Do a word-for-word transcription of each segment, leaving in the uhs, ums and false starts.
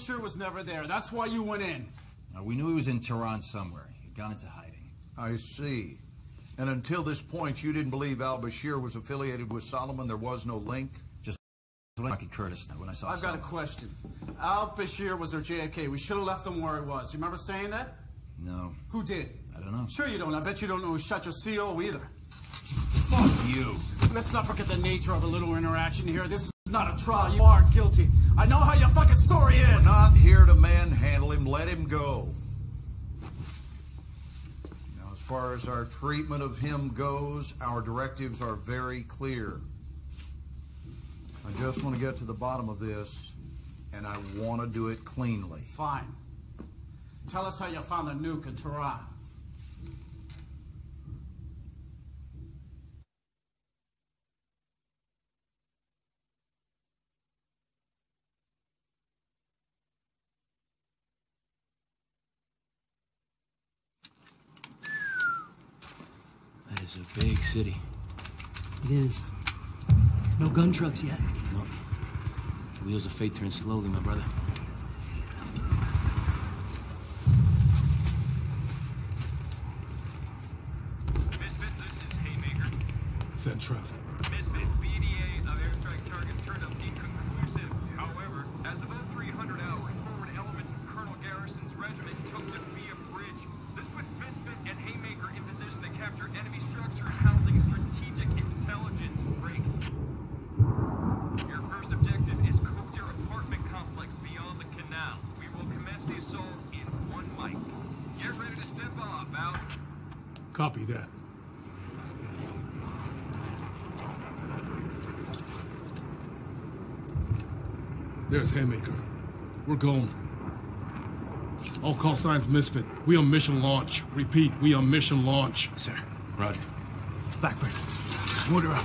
Bashir was never there. That's why you went in. Now, we knew he was in Tehran somewhere. He'd gone into hiding. I see. And until this point, you didn't believe Al Bashir was affiliated with Solomon? There was no link? Just Rocky Curtis when I saw I've Solomon. Got a question. Al Bashir was their J F K. We should have left him where he was. You remember saying that? No. Who did? I don't know. Sure you don't. I bet you don't know who shot your C O either. Fuck you. Let's not forget the nature of a little interaction here. This is not a trial. You are guilty. I know how your fucking story is. We're not here to manhandle him. Let him go. Now, as far as our treatment of him goes, our directives are very clear. I just want to get to the bottom of this, and I want to do it cleanly. Fine. Tell us how you found a nuke in Tehran. That is a big city. It is. No gun trucks yet. No. The wheels of fate turn slowly, my brother. Misfit, this is Haymaker. Send traffic. Misfit, B D A of airstrike targets turned up inconclusive. However, as of three hundred hours, forward elements of Colonel Garrison's regiment took to via bridge. This puts Misfit and Haymaker in position to capture enemy structures housing strategic intelligence break. Your first objective is Cooter apartment complex beyond the canal. We will commence the assault in one mic. Get ready to step off, Al. Copy that. There's Haymaker. We're going. All call signs Misfit. We on mission launch. Repeat, we on mission launch. Sir. Roger. Blackbird. Order up.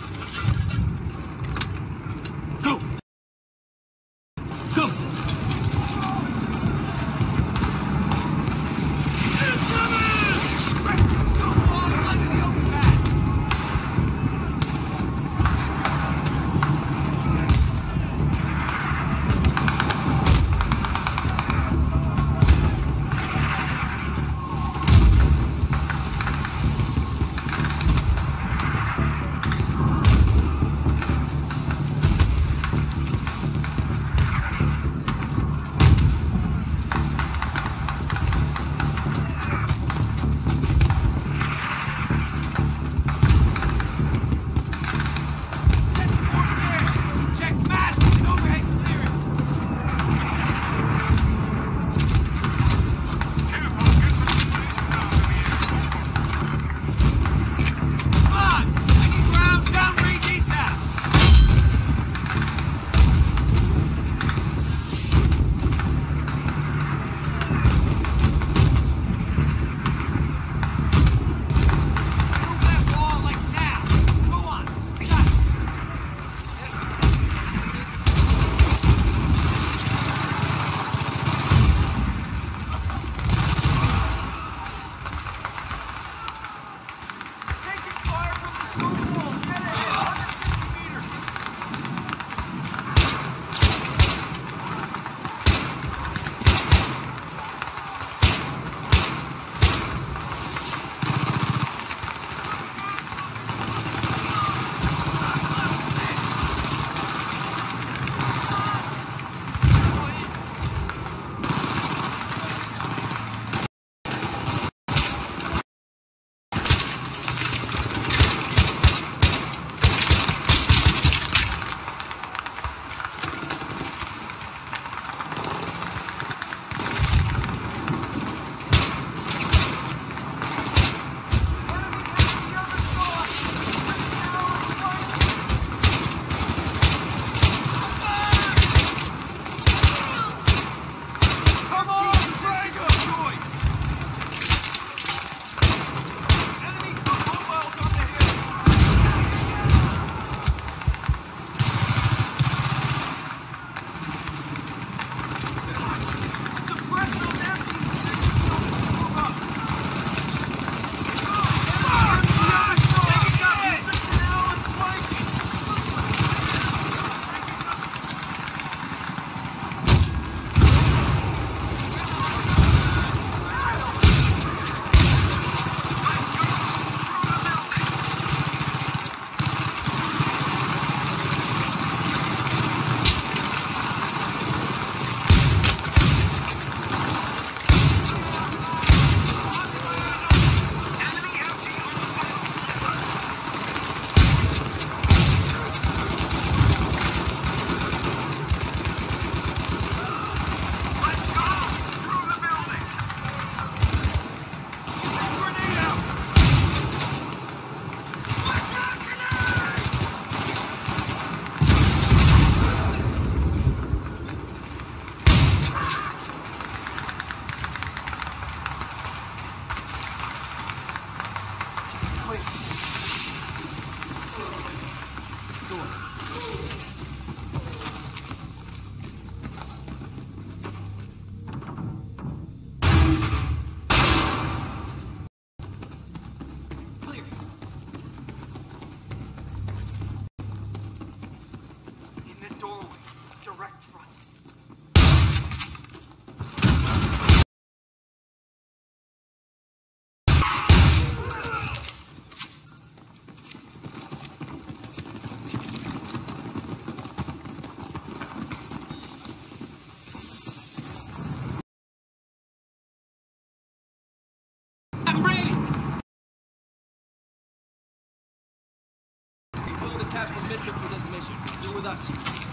with us.